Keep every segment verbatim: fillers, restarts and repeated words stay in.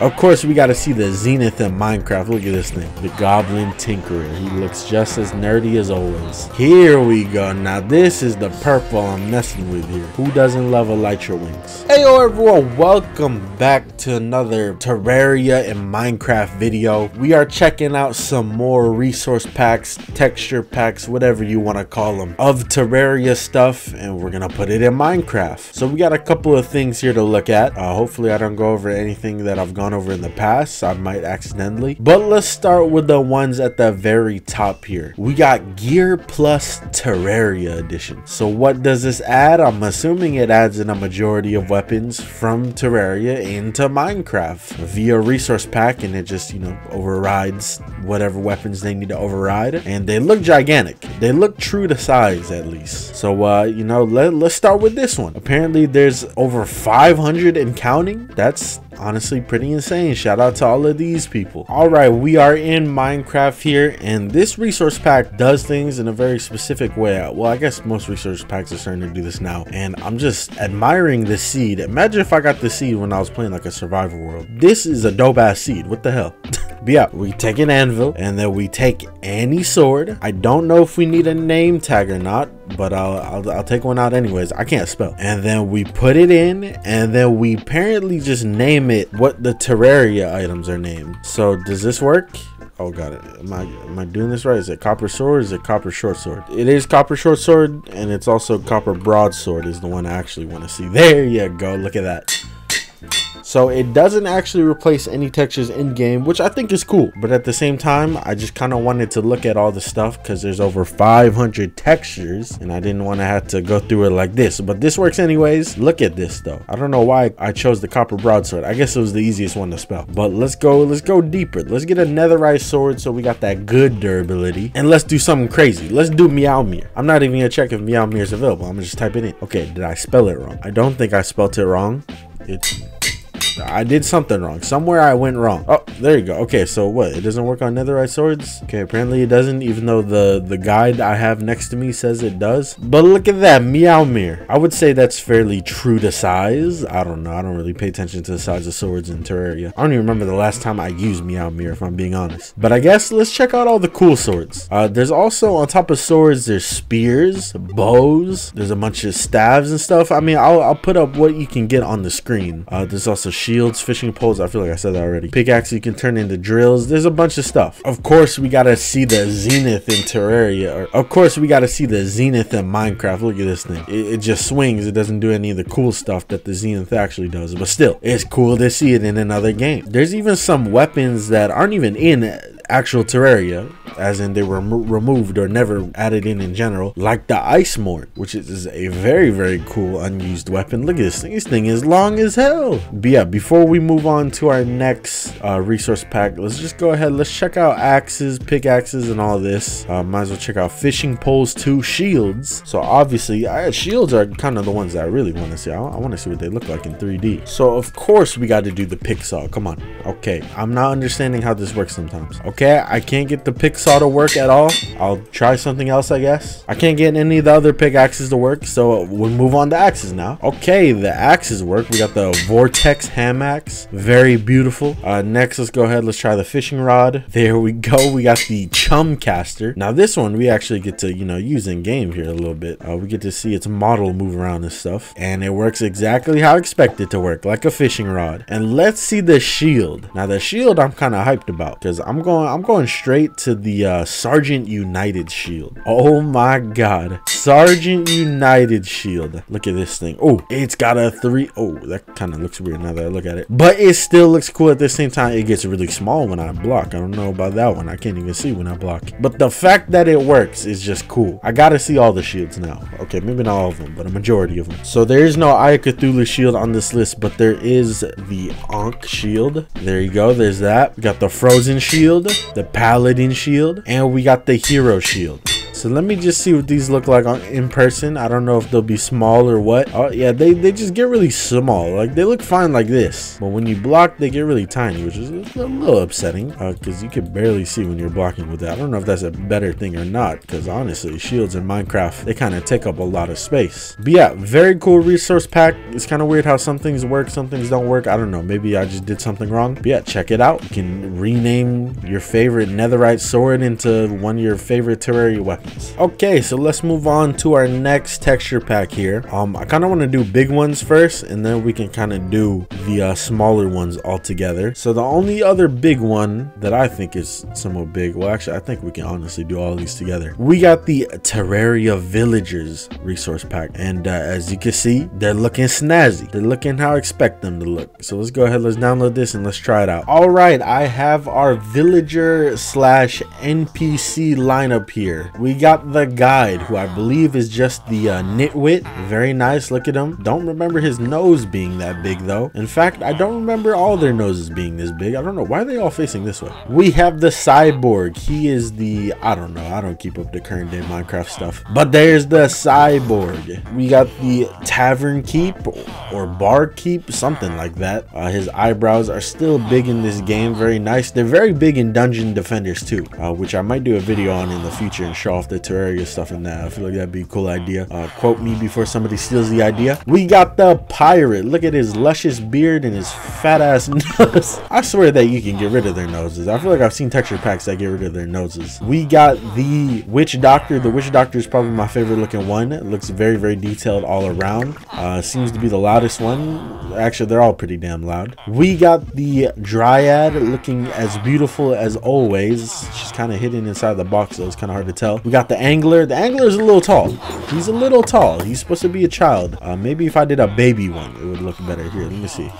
Of course, we got to see the Zenith in Minecraft. Look at this thing, the Goblin Tinkerer. He looks just as nerdy as always. Here we go. Now this is the purple I'm messing with here. Who doesn't love elysian wings? Hey yo everyone, welcome back to another Terraria and Minecraft video. We are checking out some more resource packs, texture packs, whatever you want to call them, of Terraria stuff, and we're gonna put it in Minecraft. So we got a couple of things here to look at. Uh, hopefully I don't go over anything that I've gone over in the past. I might accidentally, but let's start with the ones at the very top here. We got gear plus Terraria edition. So what does this add? I'm assuming it adds in a majority of weapons from Terraria into Minecraft via resource pack, and it just, you know, overrides whatever weapons they need to override, and they look gigantic. They look true to size, at least. So uh you know, let, let's start with this one. Apparently there's over five hundred and counting. That's honestly pretty insane. Shout out to all of these people. All right, we are in Minecraft here, and this resource pack does things in a very specific way. Well, I guess most resource packs are starting to do this now, and I'm just admiring the seed. Imagine if I got the seed when I was playing like a survival world. This is a dope ass seed. What the hell? But yeah, we take an anvil, and then we take any sword. I don't know if we need a name tag or not, but I'll, I'll I'll take one out anyways. I can't spell. And then we put it in, and then we apparently just name it what the Terraria items are named. So does this work? Oh god, am I am I doing this right? Is it copper sword? Or is it copper short sword? It is copper short sword, and it's also copper broadsword is the one I actually want to see. There you go. Look at that. So it doesn't actually replace any textures in game, which I think is cool, but at the same time I just kind of wanted to look at all the stuff because there's over five hundred textures and I didn't want to have to go through it like this, but this works anyways. Look at this though. I don't know why I chose the copper broadsword. I guess it was the easiest one to spell, but let's go let's go deeper. Let's get a netherite sword so we got that good durability, and let's do something crazy. Let's do Meowmere. I'm not even gonna check if Meowmere is available. I'm gonna just type it in. Okay, did I spell it wrong? I don't think I spelled it wrong. It's I did something wrong. Somewhere I went wrong. Oh, there you go. Okay, so what? It doesn't work on netherite swords? Okay, apparently it doesn't, even though the, the guide I have next to me says it does. But look at that, Meowmere. I would say that's fairly true to size. I don't know. I don't really pay attention to the size of swords in Terraria. I don't even remember the last time I used Meowmere, if I'm being honest. But I guess let's check out all the cool swords. Uh, there's also, on top of swords, there's spears, bows. There's a bunch of staves and stuff. I mean, I'll, I'll put up what you can get on the screen. Uh, there's also shields, fishing poles. I feel like I said that already. Pickaxe you can turn into drills. There's a bunch of stuff. Of course, we gotta see the Zenith in Terraria. Or, of course, we gotta see the Zenith in Minecraft. Look at this thing. It, it just swings. It doesn't do any of the cool stuff that the Zenith actually does. But still, it's cool to see it in another game. There's even some weapons that aren't even in actual Terraria, as in they were removed or never added in in general, like the ice mort, which is a very very cool unused weapon. Look at this thing. This thing is long as hell. But yeah, before we move on to our next uh resource pack, let's just go ahead, let's check out axes, pickaxes, and all this. Uh might as well check out fishing poles too. Shields, so obviously I, shields are kind of the ones that I really want to see. I, I want to see what they look like in three D. So of course we got to do the pick saw. Come on. Okay, I'm not understanding how this works sometimes. Okay, Okay, I can't get the pick saw to work at all. I'll try something else, I guess. I can't get any of the other pickaxes to work, so we'll move on to axes now. Okay, the axes work. We got the vortex ham axe. Very beautiful. Uh, next, let's go ahead. Let's try the fishing rod. There we go. We got the chum caster. Now, this one we actually get to, you know, use in game here a little bit. Uh, we get to see its model move around and stuff, and it works exactly how I expect it to work, like a fishing rod. And let's see the shield. Now, the shield I'm kind of hyped about because I'm going I'm going straight to the uh, sergeant united shield. Oh my god, sergeant united shield. Look at this thing. Oh, it's got a three. Oh, that kind of looks weird now that I look at it, but it still looks cool at the same time. It gets really small when I block. I don't know about that one. I can't even see when I block, but the fact that it works is just cool. I gotta see all the shields now. Okay, maybe not all of them, but a majority of them. So there is no Eye of Cthulhu shield on this list, but there is the ankh shield. There you go. There's that. We got the frozen shield, the Paladin Shield, and we got the Hero Shield. so let me just see what these look like on, in person. I don't know if they'll be small or what. Oh yeah, they, they just get really small. Like, they look fine like this, but when you block they get really tiny, which is a little upsetting because uh, you can barely see when you're blocking with that. I don't know if that's a better thing or not, because honestly shields in Minecraft, they kind of take up a lot of space. But yeah, very cool resource pack. It's kind of weird how some things work, some things don't work. I don't know, maybe I just did something wrong. But yeah, check it out. You can rename your favorite netherite sword into one of your favorite Terraria weapons. Okay, so let's move on to our next texture pack here. um I kind of want to do big ones first, and then we can kind of do the uh, smaller ones all together. So the only other big one that I think is somewhat big, well actually I think we can honestly do all these together, we got the Terraria Villagers resource pack, and uh, as you can see, they're looking snazzy, they're looking how I expect them to look. So let's go ahead, let's download this and let's try it out. All right, I have our villager slash N P C lineup here. We got the guide, who I believe is just the uh, nitwit. Very nice, look at him. Don't remember his nose being that big though. In fact, I don't remember all their noses being this big. I don't know why are they all facing this way. We have the cyborg, he is the, I don't know, I don't keep up the current day Minecraft stuff, but there's the cyborg. We got the tavern keep or bar keep, something like that. Uh, his eyebrows are still big in this game, very nice. They're very big in dungeon defenders too, uh, which I might do a video on in the future and show off the Terraria stuff in that. I feel like that'd be a cool idea. Uh, quote me before somebody steals the idea. We got the pirate, look at his luscious beard and his fat ass nose. I swear that you can get rid of their noses. I feel like I've seen texture packs that get rid of their noses. We got the witch doctor. The witch doctor is probably my favorite looking one. It looks very very detailed all around. Uh, seems to be the loudest one. Actually they're all pretty damn loud. We got the dryad, looking as beautiful as always. She's kind of hidden inside the box, so it's kind of hard to tell. We got the angler. The angler is a little tall. He's a little tall. He's supposed to be a child. Uh, maybe if I did a baby one it would look better. Here, let me see.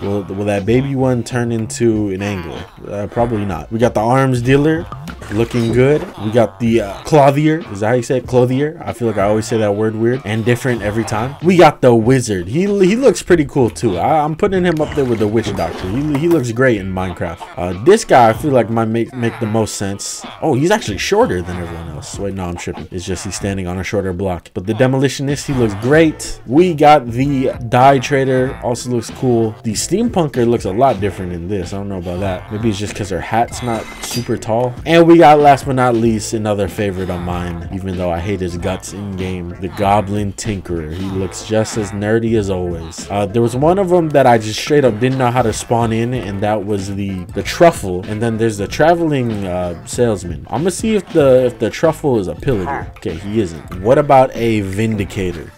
Will, will that baby one turn into an angler? Uh, probably not. We got the arms dealer, looking good. We got the uh, clothier. Is that how you say it? Clothier? I feel like I always say that word weird and different every time. We got the wizard. He he looks pretty cool too. I, I'm putting him up there with the witch doctor. He, he looks great in Minecraft. Uh, this guy I feel like might make, make the most sense. Oh, he's actually shorter than everyone else. Wait, no, I'm tripping. It's just he's standing on a shorter block. But the demolitionist, he looks great. We got the dye trader. Also looks cool. The steampunker looks a lot different in this. I don't know about that. Maybe it's just because her hat's not super tall. And we got, last but not least, another favorite of mine, even though I hate his guts in game, the goblin tinkerer. He looks just as nerdy as always. Uh, there was one of them that I just straight up didn't know how to spawn in, and that was the the truffle. And then there's the traveling uh, salesman. I'm gonna see if the if the truffle is a pillager. Okay, he isn't. What about a vindicator?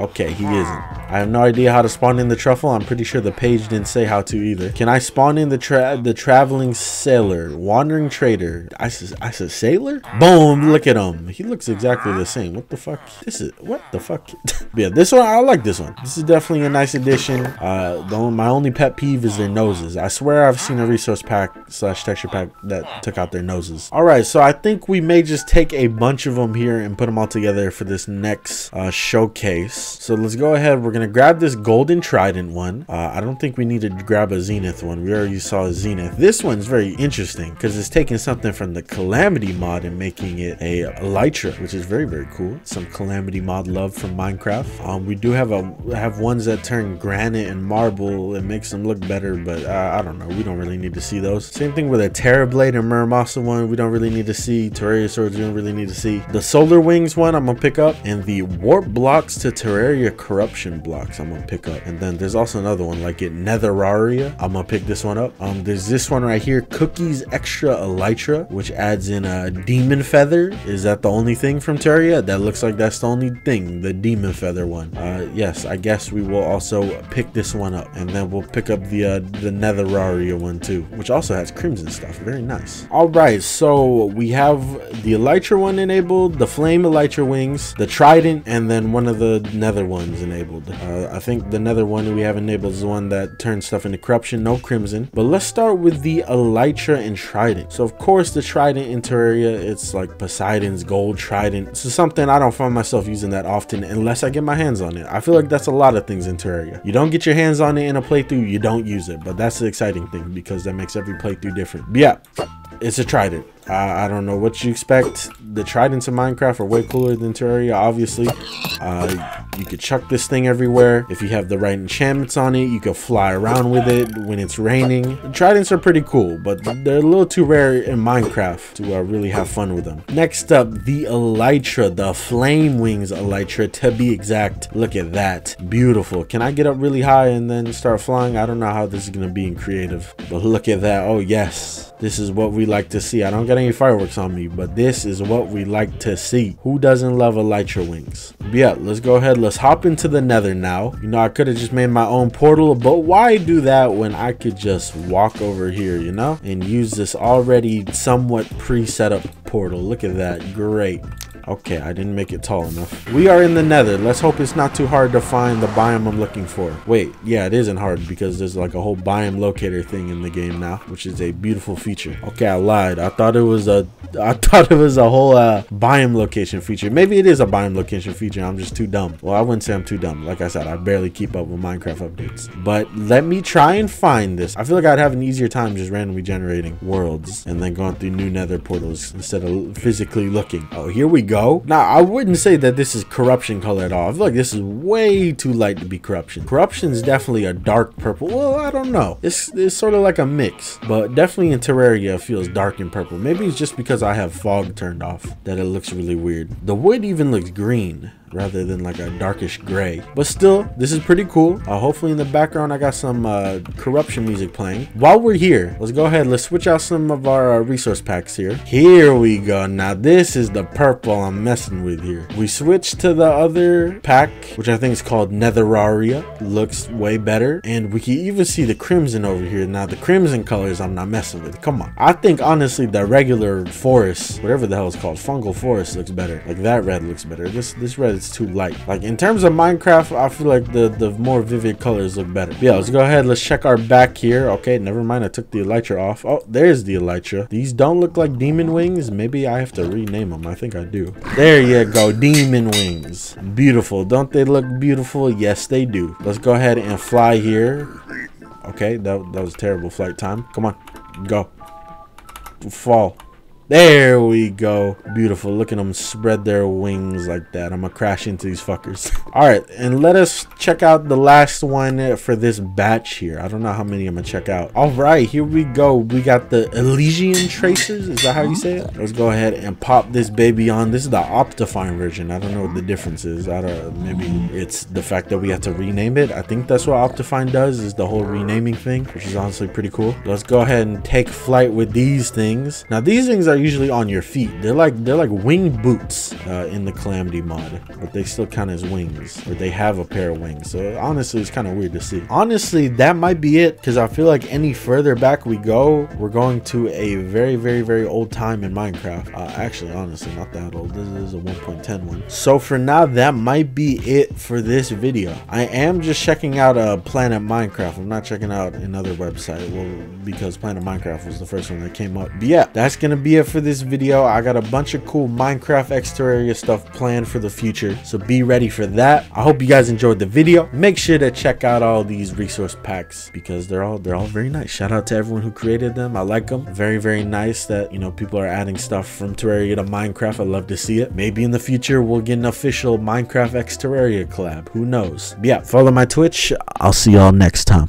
Okay, he isn't. I have no idea how to spawn in the truffle. I'm pretty sure the page didn't say how to either. Can I spawn in the tra the traveling sailor, wandering trader? I said I said sailor? Boom, look at him. He looks exactly the same. What the fuck? This is, what the fuck? Yeah, this one, I like this one. This is definitely a nice addition. Uh, the, my only pet peeve is their noses. I swear I've seen a resource pack slash texture pack that took out their noses. All right, so I think we may just take a bunch of them here and put them all together for this next uh, showcase. So let's go ahead. We're gonna Gonna grab this golden trident one. uh, I don't think we need to grab a zenith one. We already saw a zenith. This one's very interesting because it's taking something from the Calamity mod and making it a elytra, which is very very cool. Some Calamity mod love from Minecraft. um we do have a have ones that turn granite and marble and makes them look better, but uh, I don't know, we don't really need to see those. Same thing with a Terra blade and Muramasa one, we don't really need to see. Terraria swords, we don't really need to see. The solar wings one I'm gonna pick up, and the warp blocks to Terraria corruption block Blocks I'm gonna pick up. And then there's also another one like it Netherraria. I'm gonna pick this one up. Um there's this one right here, cookies extra elytra, which adds in a demon feather. Is that the only thing from Terraria? That looks like that's the only thing, the demon feather one. Uh yes, I guess we will also pick this one up, and then we'll pick up the uh the Netherraria one too, which also has crimson stuff. Very nice. All right, so we have the elytra one enabled, the flame elytra wings, the trident, and then one of the nether ones enabled. Uh, I think the nether one we have enabled is the one that turns stuff into corruption. No crimson. But let's start with the elytra and trident. So of course the trident in Terraria, it's like Poseidon's gold trident. So something I don't find myself using that often unless I get my hands on it. I feel like that's a lot of things in Terraria. You don't get your hands on it in a playthrough, you don't use it. But that's the exciting thing because that makes every playthrough different. But yeah. It's a trident. I, I don't know what you expect. The tridents in Minecraft are way cooler than Terraria, obviously. Uh, you could chuck this thing everywhere. If you have the right enchantments on it, you could fly around with it when it's raining. Tridents are pretty cool, but they're a little too rare in Minecraft to uh, really have fun with them. Next up, the elytra, the flame wings elytra to be exact. Look at that, beautiful. Can I get up really high and then start flying? I don't know how this is gonna be in creative, but look at that. Oh yes, this is what we like to see. I don't got any fireworks on me, but this is what we like to see. Who doesn't love elytra wings? But yeah, let's go ahead, let's hop into the nether now. You know, I could have just made my own portal, but why do that when I could just walk over here, you know, and use this already somewhat pre-set up portal. Look at that, great. Okay, I didn't make it tall enough. We are in the nether. Let's hope it's not too hard to find the biome I'm looking for. Wait, yeah, it isn't hard because there's like a whole biome locator thing in the game now, which is a beautiful feature. Okay, I lied. I thought it was a I thought it was a whole uh, biome location feature. Maybe it is a biome location feature. I'm just too dumb. Well, I wouldn't say I'm too dumb. Like I said, I barely keep up with Minecraft updates. But let me try and find this. I feel like I'd have an easier time just randomly generating worlds and then going through new nether portals instead of physically looking. Oh, here we go. Go now. I wouldn't say that this is corruption color at all. I feel like this is way too light to be corruption. Corruption is definitely a dark purple. Well, I don't know, it's, it's sort of like a mix, but definitely in Terraria it feels dark and purple. Maybe it's just because I have fog turned off that it looks really weird. The wood even looks green rather than like a darkish gray, but still this is pretty cool. Uh, hopefully in the background I got some uh, corruption music playing. While we're here, let's go ahead, let's switch out some of our uh, resource packs here. Here we go. Now this is the purple I'm messing with here. We switch to the other pack, which I think is called Netherraria. Looks way better, and we can even see the crimson over here. Now the crimson colors I'm not messing with. Come on, I think honestly the regular forest, whatever the hell it's called, fungal forest looks better. Like that red looks better. This this red, it's too light. Like in terms of Minecraft, I feel like the the more vivid colors look better. Yeah, let's go ahead, let's check our back here. Okay, never mind, I took the elytra off. Oh, there's the elytra. These don't look like demon wings. Maybe I have to rename them. I think I do. There you go, demon wings. Beautiful. Don't they look beautiful? Yes they do. Let's go ahead and fly here. Okay, that, that was terrible flight time. Come on, go, fall. There we go. Beautiful. Look at them spread their wings like that. I'm gonna crash into these fuckers. All right, and let us check out the last one for this batch here. I don't know how many I'm gonna check out. All right, here we go. We got the Elysian Traces. Is that how you say it? Let's go ahead and pop this baby on. This is the Optifine version. I don't know what the difference is. I don't, maybe it's the fact that we have to rename it. I think that's what Optifine does, is the whole renaming thing, which is honestly pretty cool. Let's go ahead and take flight with these things. Now these things are usually on your feet. They're like they're like wing boots uh, in the Calamity mod, but they still count as wings, or they have a pair of wings. So honestly, it's kind of weird to see. Honestly, that might be it, because I feel like any further back we go, we're going to a very, very, very old time in Minecraft. Uh, actually, honestly, not that old. This is a one point ten one. So for now, that might be it for this video. I am just checking out a uh, Planet Minecraft. I'm not checking out another website, well, because Planet Minecraft was the first one that came up. But yeah, that's gonna be it for this video. I got a bunch of cool Minecraft exterior stuff planned for the future, so be ready for that. I hope you guys enjoyed the video. Make sure to check out all these resource packs, because they're all they're all very nice. Shout out to everyone who created them. I like them. Very, very nice that, you know, people are adding stuff from Terraria to Minecraft. I love to see it. Maybe in the future we'll get an official Minecraft x Terraria collab, who knows. But yeah, follow my Twitch. I'll see y'all next time.